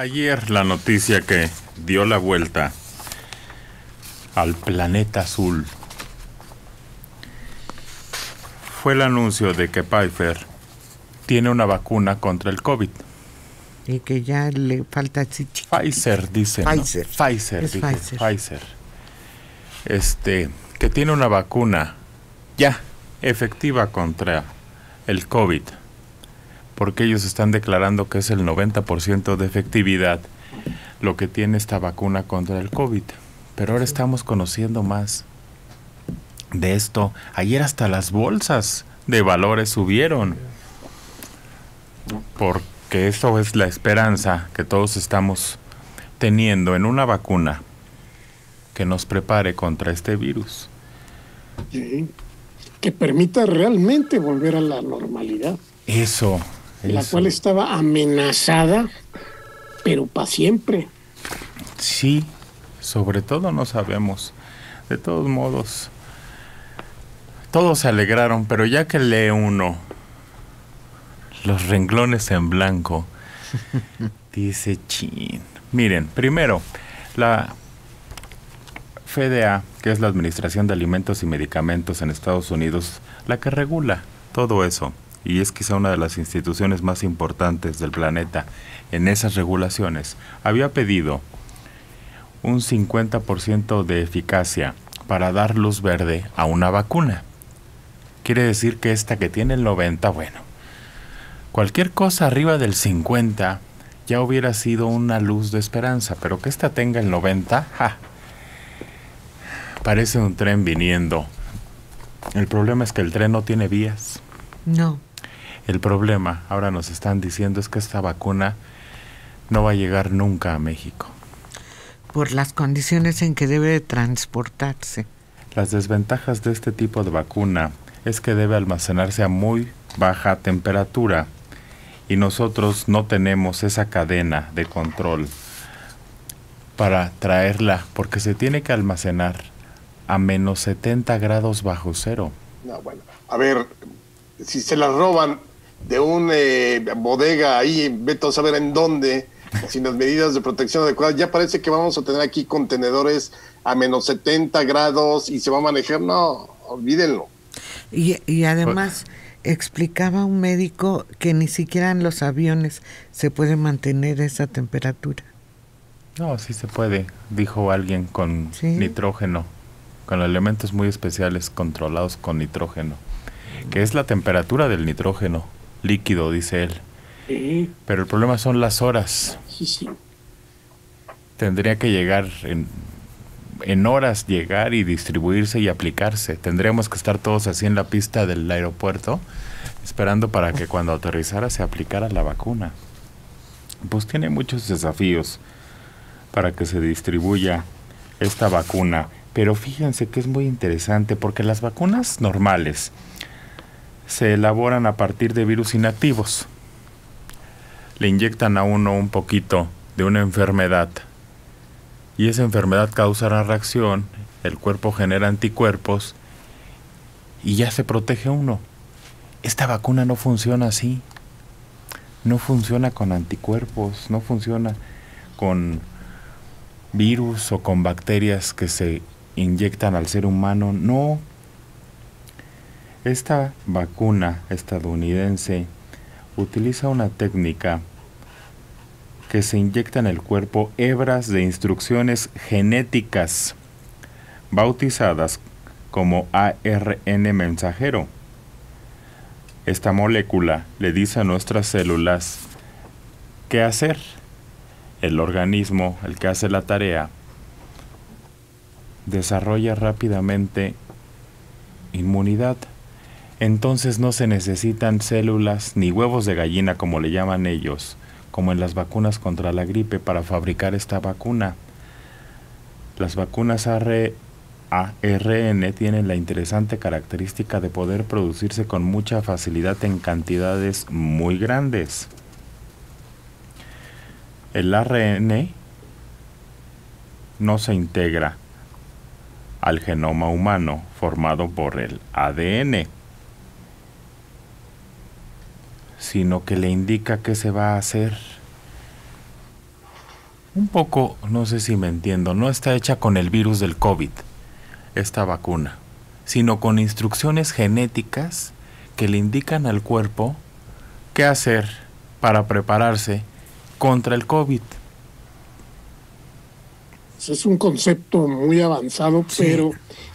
Ayer la noticia que dio la vuelta al planeta azul fue el anuncio de que Pfizer tiene una vacuna contra el COVID. Y que ya le falta... Pfizer, dice. Pfizer. ¿No? Pfizer, es dije, Pfizer. Pfizer. Que tiene una vacuna ya efectiva contra el COVID. Porque ellos están declarando que es el 90% de efectividad lo que tiene esta vacuna contra el COVID. Pero ahora estamos conociendo más de esto. Ayer hasta las bolsas de valores subieron. Porque eso es la esperanza que todos estamos teniendo en una vacuna que nos prepare contra este virus. Sí, que permita realmente volver a la normalidad. Eso. La cual estaba amenazada, pero para siempre. Sí, sobre todo no sabemos. De todos modos, todos se alegraron, pero ya que lee uno los renglones en blanco, dice chin. Miren, primero, la FDA, que es la Administración de Alimentos y Medicamentos en Estados Unidos, la que regula todo eso. Y es quizá una de las instituciones más importantes del planeta en esas regulaciones, había pedido un 50% de eficacia para dar luz verde a una vacuna. Quiere decir que esta que tiene el 90, bueno, cualquier cosa arriba del 50 ya hubiera sido una luz de esperanza, pero que esta tenga el 90, ¡ja! Parece un tren viniendo. El problema es que el tren no tiene vías. No. El problema, ahora nos están diciendo, es que esta vacuna no va a llegar nunca a México. Por las condiciones en que debe transportarse. Las desventajas de este tipo de vacuna es que debe almacenarse a muy baja temperatura y nosotros no tenemos esa cadena de control para traerla, porque se tiene que almacenar a menos 70 grados bajo cero. No, bueno, a ver... Si se las roban de una bodega ahí, vete a saber en dónde, sin las medidas de protección adecuadas, ya parece que vamos a tener aquí contenedores a menos 70 grados y se va a manejar. No, olvídenlo. Y además, explicaba un médico que ni siquiera en los aviones se puede mantener esa temperatura. No, sí se puede, dijo alguien, con ¿sí? nitrógeno, con elementos muy especiales controlados con nitrógeno. Que es la temperatura del nitrógeno líquido, dice él. Sí. Pero el problema son las horas. Sí, sí. Tendría que llegar en horas, llegar y distribuirse y aplicarse. Tendríamos que estar todos así en la pista del aeropuerto, esperando para que cuando aterrizara se aplicara la vacuna. Pues tiene muchos desafíos para que se distribuya esta vacuna. Pero fíjense que es muy interesante, porque las vacunas normales se elaboran a partir de virus inactivos. Le inyectan a uno un poquito de una enfermedad y esa enfermedad causa una reacción, el cuerpo genera anticuerpos y ya se protege uno. Esta vacuna no funciona así. No funciona con anticuerpos, no funciona con virus o con bacterias que se inyectan al ser humano, no. Esta vacuna estadounidense utiliza una técnica que se inyecta en el cuerpo hebras de instrucciones genéticas bautizadas como ARN mensajero. Esta molécula le dice a nuestras células qué hacer. El organismo, el que hace la tarea, desarrolla rápidamente inmunidad. Entonces no se necesitan células ni huevos de gallina, como le llaman ellos, como en las vacunas contra la gripe, para fabricar esta vacuna. Las vacunas ARN tienen la interesante característica de poder producirse con mucha facilidad en cantidades muy grandes. El ARN no se integra al genoma humano formado por el ADN, sino que le indica qué se va a hacer. un poco, no sé si me entiendo, no está hecha con el virus del COVID, esta vacuna, sino con instrucciones genéticas que le indican al cuerpo qué hacer para prepararse contra el COVID. Es un concepto muy avanzado, sí, pero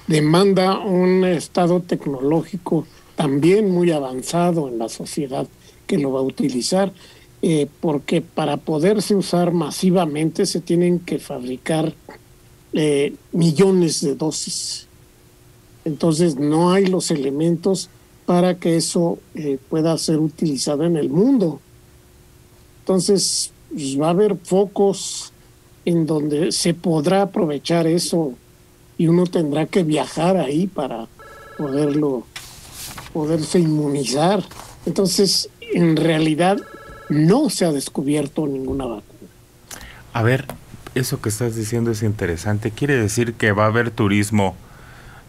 demanda un estado tecnológico también muy avanzado en la sociedad que lo va a utilizar, porque para poderse usar masivamente se tienen que fabricar millones de dosis. Entonces no hay los elementos para que eso pueda ser utilizado en el mundo. Entonces pues, va a haber focos en donde se podrá aprovechar eso y uno tendrá que viajar ahí para poderse inmunizar. Entonces, en realidad, no se ha descubierto ninguna vacuna. A ver, eso que estás diciendo es interesante. ¿Quiere decir que va a haber turismo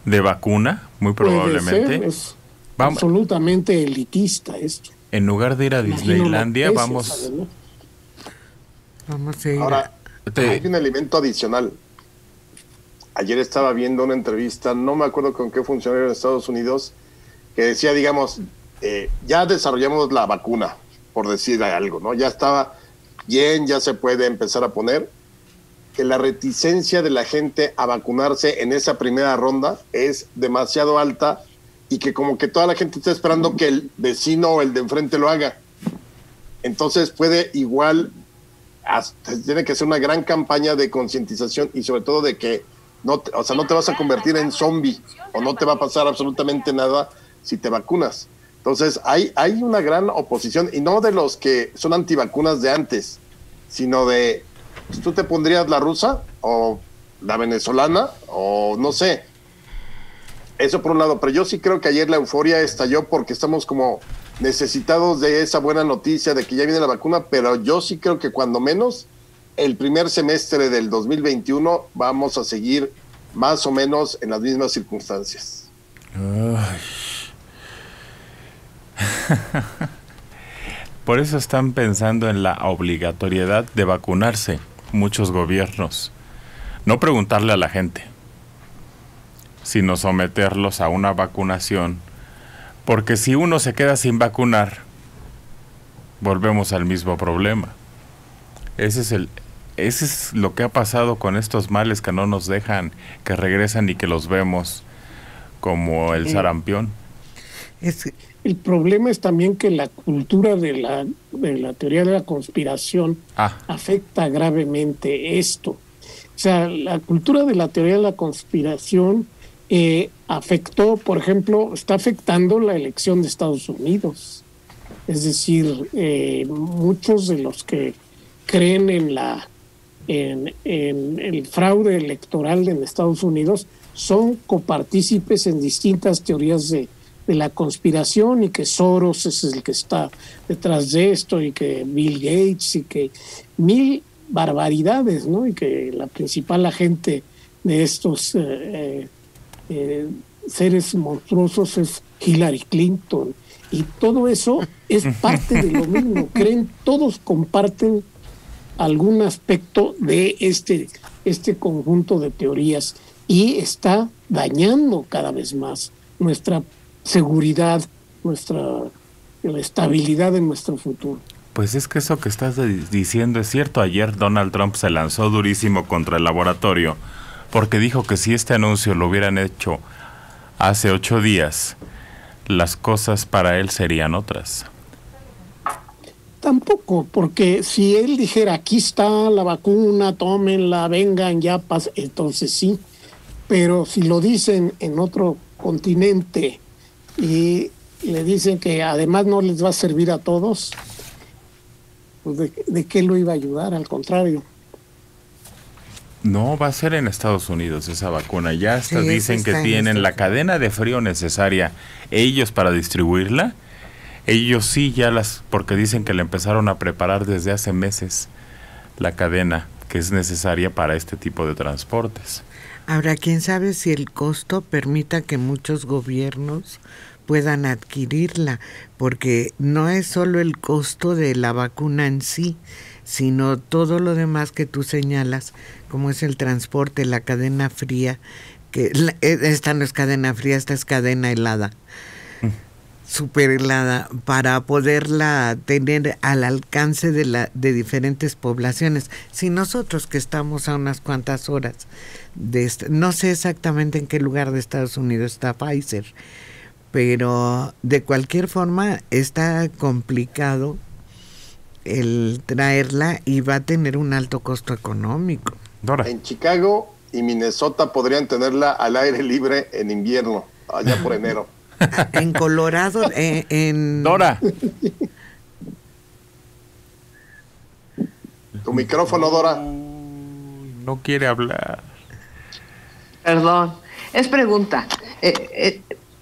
de vacuna? Muy probablemente. Puede ser, es absolutamente elitista esto. En lugar de ir a Disneylandia, vamos... Vamos a ir ahora. Hay un elemento adicional. Ayer estaba viendo una entrevista, no me acuerdo con qué funcionario en Estados Unidos, que decía, digamos, ya desarrollamos la vacuna, por decir algo, ¿no? Ya estaba bien, ya se puede empezar a poner, que la reticencia de la gente a vacunarse en esa primera ronda es demasiado alta y que como que toda la gente está esperando que el vecino o el de enfrente lo haga. Entonces puede igual... tiene que ser una gran campaña de concientización y sobre todo de que no te, o sea, no te vas a convertir en zombie o no te va a pasar absolutamente nada si te vacunas. Entonces hay una gran oposición, y no de los que son antivacunas de antes, sino de tú te pondrías la rusa o la venezolana o no sé. Eso por un lado, pero yo sí creo que ayer la euforia estalló porque estamos como necesitados de esa buena noticia de que ya viene la vacuna, pero yo sí creo que cuando menos el primer semestre del 2021 vamos a seguir más o menos en las mismas circunstancias. Por eso están pensando en la obligatoriedad de vacunarse muchos gobiernos. No preguntarle a la gente, sino someterlos a una vacunación. Porque si uno se queda sin vacunar, volvemos al mismo problema. Ese es lo que ha pasado con estos males que no nos dejan, que regresan y que los vemos como el sarampión. El problema es también que la cultura de la teoría de la conspiración afecta gravemente esto. O sea, la cultura de la teoría de la conspiración... afectó, por ejemplo, está afectando la elección de Estados Unidos. Es decir, muchos de los que creen en el fraude electoral en Estados Unidos son copartícipes en distintas teorías de la conspiración, y que Soros es el que está detrás de esto, y que Bill Gates, y que mil barbaridades, ¿no? Y que la principal agente de estos seres monstruosos es Hillary Clinton, y todo eso es parte de lo mismo. Creen, todos comparten algún aspecto de este conjunto de teorías, y está dañando cada vez más nuestra seguridad, la estabilidad de nuestro futuro. Pues es que eso que estás diciendo es cierto. Ayer Donald Trump se lanzó durísimo contra el laboratorio, porque dijo que si este anuncio lo hubieran hecho hace 8 días, las cosas para él serían otras. Tampoco, porque si él dijera, aquí está la vacuna, tómenla, vengan, ya pasa, entonces sí. Pero si lo dicen en otro continente y le dicen que además no les va a servir a todos, pues ¿de qué lo iba a ayudar? Al contrario. No, va a ser en Estados Unidos esa vacuna. Ya hasta sí, dicen que tienen la cadena de frío necesaria ellos para distribuirla. Ellos sí ya porque dicen que la empezaron a preparar desde hace meses, la cadena que es necesaria para este tipo de transportes. Ahora, quién sabe si el costo permita que muchos gobiernos puedan adquirirla, porque no es solo el costo de la vacuna en sí, sino todo lo demás que tú señalas, como es el transporte, la cadena fría, que esta no es cadena fría, esta es cadena helada, súper helada, para poderla tener al alcance de diferentes poblaciones. Si nosotros que estamos a unas cuantas horas, no sé exactamente en qué lugar de Estados Unidos está Pfizer, pero de cualquier forma está complicado el traerla y va a tener un alto costo económico. Dora. En Chicago y Minnesota podrían tenerla al aire libre en invierno, allá por enero. En Colorado, Dora. Tu micrófono, Dora. No quiere hablar. Perdón, es pregunta.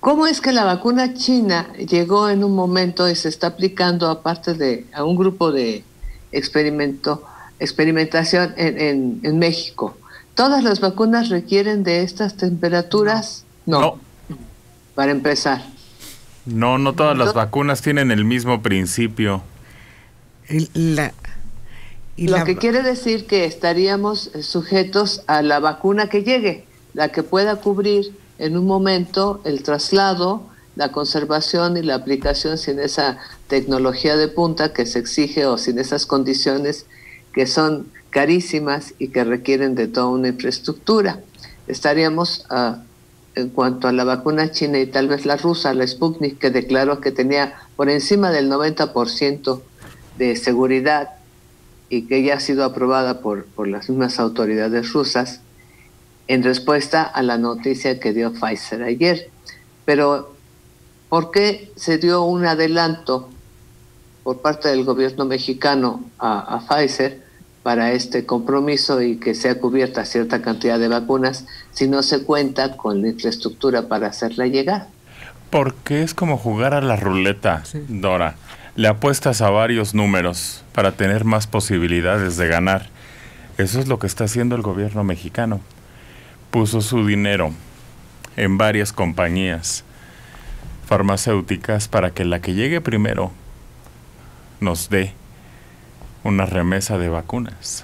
¿Cómo es que la vacuna china llegó en un momento y se está aplicando aparte de a un grupo de experimentación en México? ¿Todas las vacunas requieren de estas temperaturas? No. Para empezar. No todas las vacunas tienen el mismo principio. Lo que quiere decir que estaríamos sujetos a la vacuna que llegue, la que pueda cubrir en un momento el traslado, la conservación y la aplicación sin esa tecnología de punta que se exige o sin esas condiciones que son carísimas y que requieren de toda una infraestructura. Estaríamos en cuanto a la vacuna china y tal vez la rusa, la Sputnik, que declaró que tenía por encima del 90% de seguridad y que ya ha sido aprobada por las mismas autoridades rusas en respuesta a la noticia que dio Pfizer ayer. Pero, ¿por qué se dio un adelanto por parte del gobierno mexicano a Pfizer para este compromiso y que sea cubierta cierta cantidad de vacunas si no se cuenta con la infraestructura para hacerla llegar? Porque es como jugar a la ruleta, sí. Dora. Le apuestas a varios números para tener más posibilidades de ganar. Eso es lo que está haciendo el gobierno mexicano. Puso su dinero en varias compañías farmacéuticas para que la que llegue primero nos dé una remesa de vacunas.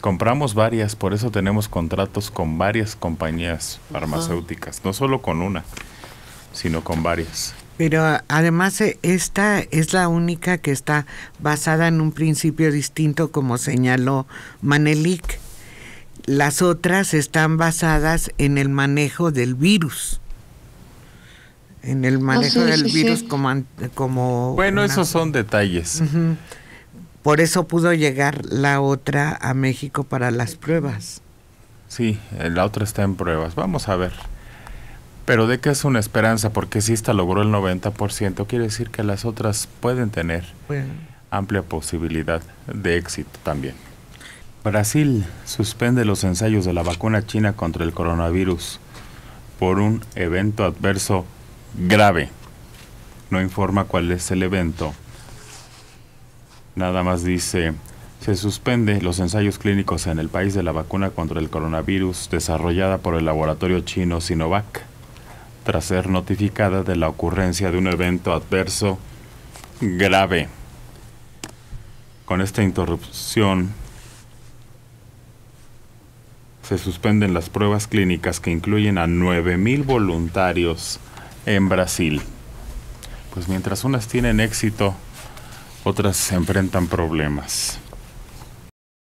Compramos varias, por eso tenemos contratos con varias compañías farmacéuticas, no solo con una, sino con varias. Pero además esta es la única que está basada en un principio distinto, como señaló Manelic. Las otras están basadas en el manejo del virus. En el manejo del virus como... Bueno, esos son detalles. Uh-huh. Por eso pudo llegar la otra a México para las pruebas. Sí, la otra está en pruebas. Vamos a ver. Pero de que es una esperanza, porque si esta logró el 90%, quiere decir que las otras pueden tener amplia posibilidad de éxito también. Brasil suspende los ensayos de la vacuna china contra el coronavirus por un evento adverso grave. No informa cuál es el evento. Nada más dice, se suspende los ensayos clínicos en el país de la vacuna contra el coronavirus desarrollada por el laboratorio chino Sinovac, tras ser notificada de la ocurrencia de un evento adverso grave. Con esta interrupción, se suspenden las pruebas clínicas que incluyen a 9,000 voluntarios en Brasil. Pues mientras unas tienen éxito, otras se enfrentan problemas.